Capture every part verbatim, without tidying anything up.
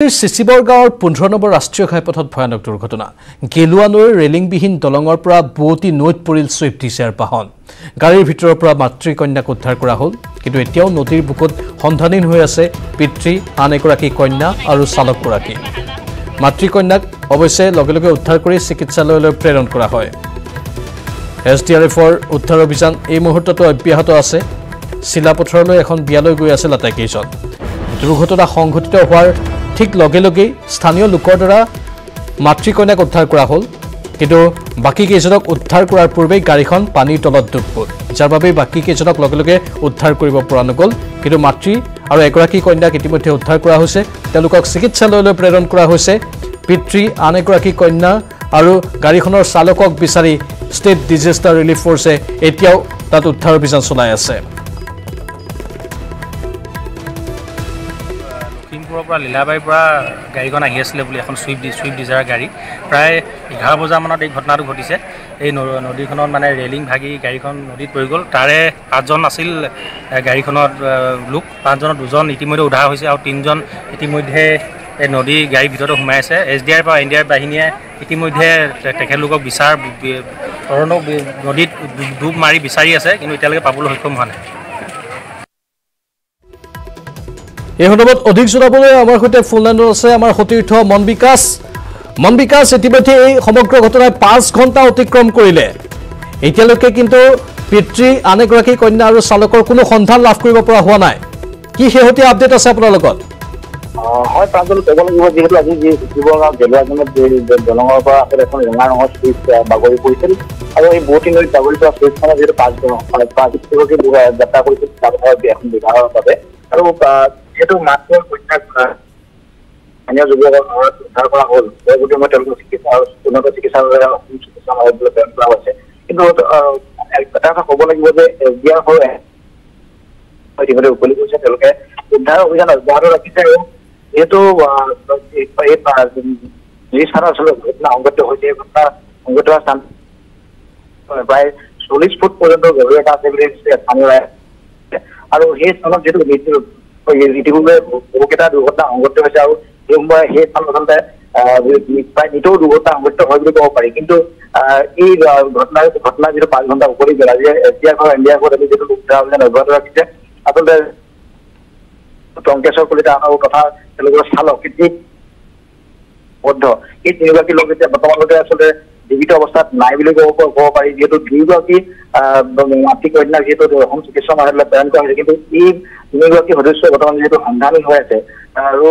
चिचिबार गाँव पंद्रह नम्बर राष्ट्रीय घाईपथ भयानक दुर्घटना गेलुवा नैर रेलिंगविहीन दलंगर पर बुवती नैत परिल स्विफ्ट डिजायर वाहन गाड़ीर भितरर पर मातृकन्याक उद्धार करा हल किन्तु एतियाओ नदीर बुकुत सन्धानहीन होई आछे पितृ आन एगराकी कन्या और चालकगराकी मातृकन्याक अवश्य लगे लगे उद्धार कर चिकित्सालयলৈ प्रेरण करा हय। एसडीआरएफर उद्धार अभियान यह मुहूर्तत अब्याहत आछे। शिलापथरলৈ एखन बियाলৈ गई आछे लाटाकेइजन। दुर्घटना संघटित होवार ठीक लगे लगे स्थानीय लोकर द्वारा मातृकन्याक उद्धार करा हल किन्तु बाकी केइजनक उद्धार करार पूर्वे गाड़ीखन पानीर तलत डुब गल जार बारे बाकी केइजनक लगे लगे उद्धार करिब परा नगल किन्तु मातृ और एगराकी कन्याक इतिमध्ये उद्धार करा होइसे तेलुकक चिकित्सालयলৈ प्रेरण करा होइसे। पितृ आन एगराकी कन्या और गाड़ीखनर चालकक बिचारि स्टेट डिजास्टार रिलीफ फोर्से एतियाओ तात उद्धार अभियान चलाई आछे। लखीमपुर लीलाबाई गाड़ी आगे एन स्विफ्ट स्विफ्ट डिजायर गाड़ी प्राय एगार बजा मानत एक घटना घटी से नदी मानने रेलिंग भागी गाड़ी नदी पड़ गल तारे पाँच आसिल गाड़ी लोक पाँचजन दूजन इतिम्य उद्धार और तीनजन इतिम्य नदी गाड़ी भर सोम एस डी आर एफ और एन डी आर एफ बाहिनी इतिम्य तक विचार नदी डूब मारि विचारी आसे कि पाबल सक्षम हुआ ना। এই সন্দৰ্ভত অধিক জনাবলৈ আমাৰ সৈতে ফোন লাইনত আছে আমাৰ সতীৰ্থ মন বিকাশ। মন বিকাশ, ইতিমধ্যে এই সমগ্ৰ ঘটনাই পাঁচ ঘণ্টা অতিক্ৰম কৰিলে, এতিয়ালৈকে কিন্তু পিতৃ আন এগৰাকী কন্যা আৰু চালকৰ কোনো সন্ধান লাভ কৰিব পৰা হোৱা নাই। কি শেহতীয়া আপডেট আছে আপোনাৰ লগত? হয় প্ৰাঞ্জল, কেৱল যিহেতু আজি যি শিৱগাঁও গেলুৱাজনত দলঙৰ পৰা এখন ৰঙা ৰঙৰ স্পিচ বাগৰি পৰিছিল আৰু এই বটি নৈ বাগৰি পৰা স্পিচখনৰ যিহেতু পাঁচ ঘণ্টা পাঁচ ঘণ্টাকে যাত্ৰা কৰিছিল তাৰ এখন বিভাগৰ বাবে আৰু जो मात्र कन्या उद्धार हल गति मैं चिकित्सा उन्नत चिकित्सालय चिकित्सालय प्रेरण कर कब लगे एस डी आर एफ उकली गई उद्धार अभियान अब्याहत रखिसे और जीतु जी स्थान आसमें घटना संघटित होती घटना संघटित स्थान प्राय चल्लिस फुट पर्यटन गभीरता स्थानीय और स्थान जी ইতিপূর্বে বহুকেইটা দুৰ্ঘটনা সংঘটিত হৈছে আৰু সেইসমূহ সেই আচলতে প্ৰায় নিতৌ দুৰ্ঘটনা সংঘটিত হয় বুলি ক'ব পাৰি। কিন্তু এই ঘটনাৰ ঘটনা যিটো পাঁচ ঘণ্টা উপৰি গ'ল, আজি S D R F India আমি যিটো উদ্ধাৰ অভিযান অব্যাহত ৰাখিছে আচলতে টংকেশ্বৰ কলিতা তথা তেওঁলোকৰ চালক কৃতিক বদ্ধ এই তিনিগৰাকী লোক এতিয়া বৰ্তমানলৈকে আচলতে জীৱিত অৱস্থাত নাই বুলি ক'ব পাৰি। যিহেতু দুয়োগৰাকী মাতৃ কন্যা যিহেতু অসম চিকিৎসা মহাবিদ্যালয়লৈ প্ৰেৰণ কৰা হৈছে কিন্তু এই তিনিগৰাকী সদস্য বৰ্তমান যিহেতু সন্ধানী হৈ আছে আৰু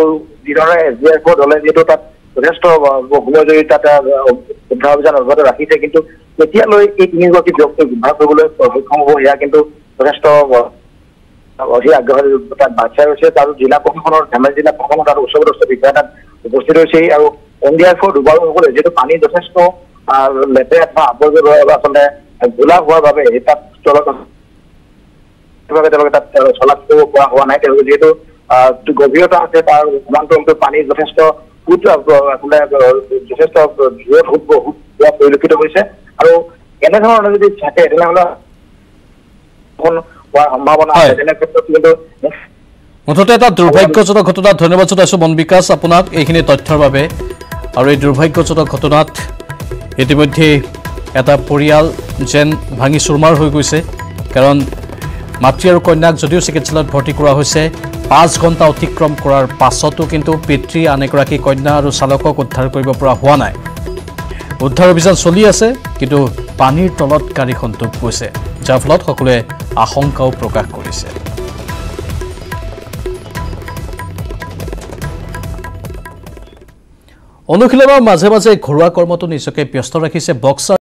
যিদৰে এছ ডি আৰ এফৰ দলে যিহেতু তাত যথেষ্ট সময় ধৰি তাত উদ্ধাৰ অভিযান অব্যাহত ৰাখিছে কিন্তু এতিয়ালৈ এই তিনিগৰাকী ব্যক্তিক উদ্ধাৰ কৰিবলৈ সক্ষম হ'ব সেয়া কিন্তু যথেষ্ট অধিক আগ্ৰহ তাত বাচ্ছা হৈছে। আৰু জিলা প্ৰশাসনৰ ধেমাজি জিলা প্ৰশাসন আৰু উচ্চপদস্থ বিষয়া তাত উপস্থিত হৈছে আৰু এন ডি আৰ এফৰ ডুবাৰুসকলে যিহেতু পানী যথেষ্ট লেতেৰা বা আৱৰ্জনা আচলতে ঘোলা হোৱাৰ বাবে তাত চলাচল কৰা হোৱা নাই। যিহেতু গভীৰতা আছে তাৰ সমান্তৰালকৈ পানী যথেষ্ট সোঁত আচলতে যথেষ্ট জোৰত সোঁত হোৱা পৰিলক্ষিত হৈছে আৰু এনেধৰণৰ যদি থাকে তেনেহ'লে হোৱাৰ সম্ভাৱনা আছে। তেনে ক্ষেত্ৰত কিন্তু মুঠতে এটা দুৰ্ভাগ্যজনক ঘটনা। ধন্যবাদ জনাইছোঁ মন বিকাশ আপোনাক এইখিনি তথ্যৰ বাবে। আৰু এই দুৰ্ভাগ্যজনক ঘটনাত ইতিমধ্যে এটা পৰিয়াল যেন ভাঙি চুৰমাৰ হৈ গৈছে, কাৰণ মাতৃ আৰু কন্যাক যদিও চিকিৎসালয়ত ভৰ্তি কৰা হৈছে পাঁচ ঘণ্টা অতিক্ৰম কৰাৰ পাছতো কিন্তু পিতৃ আন এগৰাকী কন্যা আৰু চালকক উদ্ধাৰ কৰিব পৰা হোৱা নাই। উদ্ধাৰ অভিযান চলি আছে কিন্তু পানীৰ তলত গাড়ীখন ডুব গৈছে যাৰ ফলত সকলোৱে আশংকাও প্ৰকাশ কৰিছে। অনুশীলনৰ মাজে মাজে ঘৰুৱা কৰ্মটো নিজকে ব্যস্ত ৰাখিছে বক্সাৰ।